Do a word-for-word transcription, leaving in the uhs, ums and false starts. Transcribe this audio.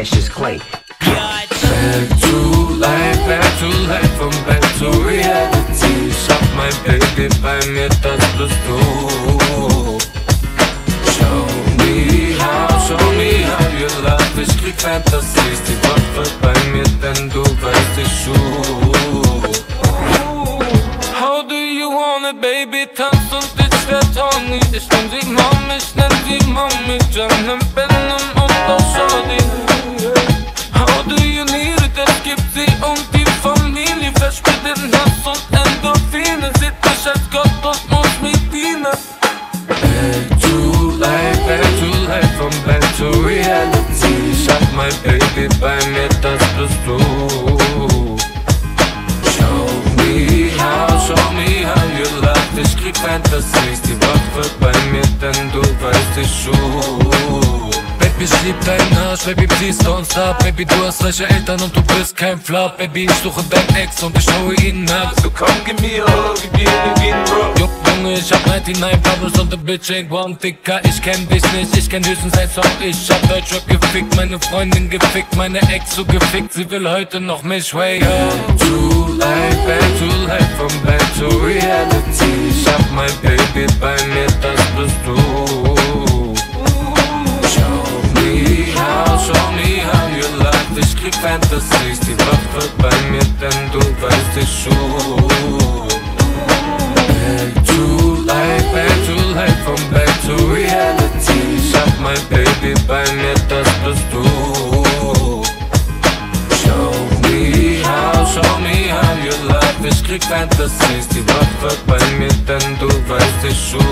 precious clay. Back to life, back to life, I'm back to reality. Shot my baby by me, that's the stool. Show me how, show me how your love is like fantasies. Ты подпад by me, then do best to shoot. How do you want it, baby? Tanz und ich werd horny. Ich nenn sie Mami, ich nenn sie Mami. Canım benim und auch Shawty. How do you need it? Es gibt sie und die Familie. Verspürt den Hass und Endorphine. Sieht mich als Gott und muss mich dienen. Back to life, back to life, I'm back to reality. Ich hab mein Baby bei mir, das bist du. Show me how, show me how you love. Ich krieg Fantasies, die Waffe bei mir, denn du weißt ich schon. Baby, ich lieb deinen Arsch, Baby, please don't stop. Baby, du hast reiche Eltern und du bist kein Flop. Baby, ich suche deinen Ex und ich schaue ihn ab. So komm, gib mir all, gib mir den Bro. Jupp, Junge, ich hab neunundneunzig Problems und the bitch ain't one, Dicker. Ich kenn dich nicht, ich kenn höchstens ein Song. Ich hab Deutschrap gefickt, meine Freundin gefickt, meine Ex so gefickt, sie will heute noch mich, way up. To life, back to life, from back to reality. Ich hab mein Baby bei mir, das bist du. Show me how, show me how you love. Ich krieg Fantasies, die Waffe bei mir, denn du weißt ich schon. Back to life, back to life, from back to reality. Ich hab mein Baby bei mir, das bist du. Show me how, show me how you love. Ich krieg Fantasies, die Waffe bei mir, denn du weißt ich schon.